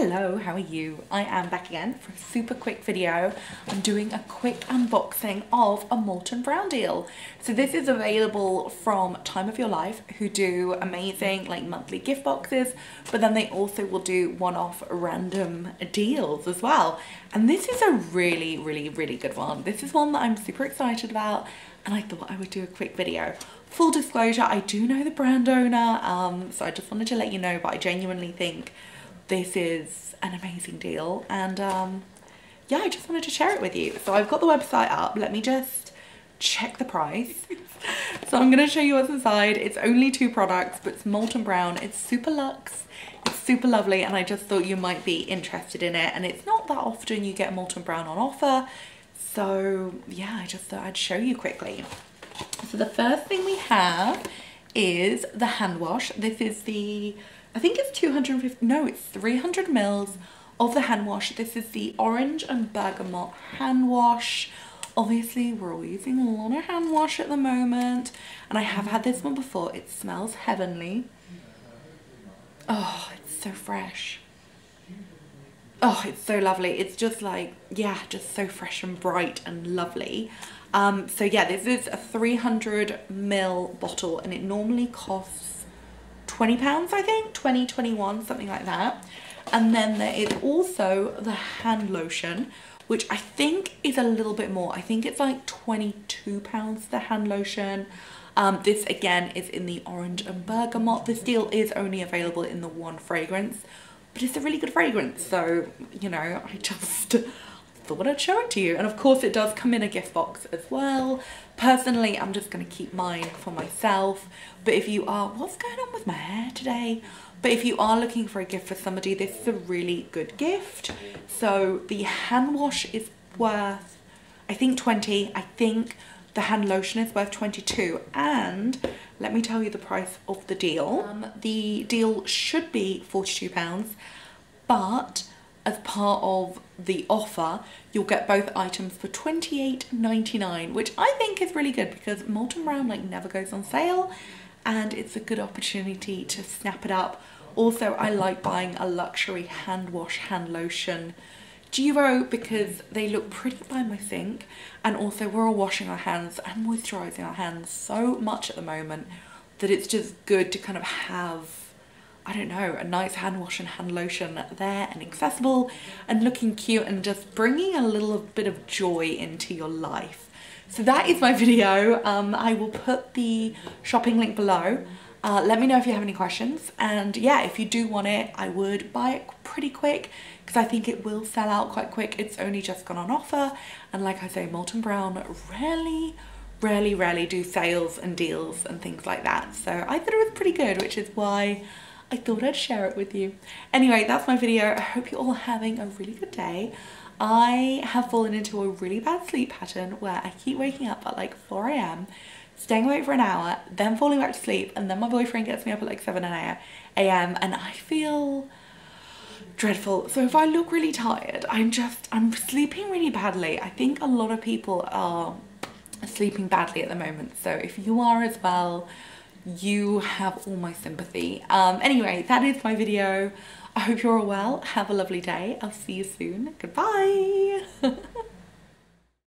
Hello, how are you? I am back again for a super quick video. I'm doing a quick unboxing of a Molton Brown deal. So this is available from Time of Your Life, who do amazing like monthly gift boxes, but then they also will do one-off random deals as well. And this is a really good one. This is one that I'm super excited about, and I thought I would do a quick video. Full disclosure, I do know the brand owner, so I just wanted to let you know, but I genuinely think this is an amazing deal, and yeah, I just wanted to share it with you. So I've got the website up. Let me just check the price. So I'm going to show you what's inside. It's only two products, but it's Molton Brown. It's super luxe, it's super lovely, and I just thought you might be interested in it. And it's not that often you get Molton Brown on offer, so yeah, I just thought I'd show you quickly. So the first thing we have is the hand wash. This is the, I think it's 250, no, it's 300 mils of the hand wash. This is the orange and bergamot hand wash. Obviously, we're all using a lot of hand wash at the moment, and I have had this one before. It smells heavenly. Oh, it's so fresh. Oh, it's so lovely. It's just like, yeah, just so fresh and bright and lovely. So yeah, this is a 300 mil bottle, and it normally costs £20, I think, 20, 21, something like that. And then there is also the hand lotion, which I think is a little bit more. I think it's like £22, the hand lotion. This again is in the orange and bergamot. This deal is only available in the one fragrance, but it's a really good fragrance. So, you know, I just thought I'd show it to you. And of course it does come in a gift box as well. Personally, I'm just going to keep mine for myself, but if you are, what's going on with my hair today? But if you are looking for a gift for somebody, this is a really good gift. So the hand wash is worth, I think, 20. I think the hand lotion is worth 22, and let me tell you the price of the deal. The deal should be £42, but as part of the offer, you'll get both items for £28.99, which I think is really good because Molton Brown like never goes on sale, and it's a good opportunity to snap it up. Also, I like buying a luxury hand wash, hand lotion duo because they look pretty by my sink, and also we're all washing our hands and moisturising our hands so much at the moment that it's just good to kind of have, I don't know, a nice hand wash and hand lotion there and accessible and looking cute and just bringing a little bit of joy into your life. So that is my video. I will put the shopping link below. Let me know if you have any questions, and yeah, if you do want it, I would buy it pretty quick because I think it will sell out quite quick. It's only just gone on offer, and like I say, Molton Brown rarely do sales and deals and things like that. So I thought it was pretty good, which is why I thought I'd share it with you. Anyway, that's my video. I hope you're all having a really good day. I have fallen into a really bad sleep pattern where I keep waking up at like 4 AM, staying awake for an hour, then falling back to sleep, and then my boyfriend gets me up at like 7 AM, and I feel dreadful. So if I look really tired, I'm sleeping really badly. I think a lot of people are sleeping badly at the moment. So if you are as well, you have all my sympathy. Anyway, that is my video. I hope you're all well. Have a lovely day. I'll see you soon. Goodbye.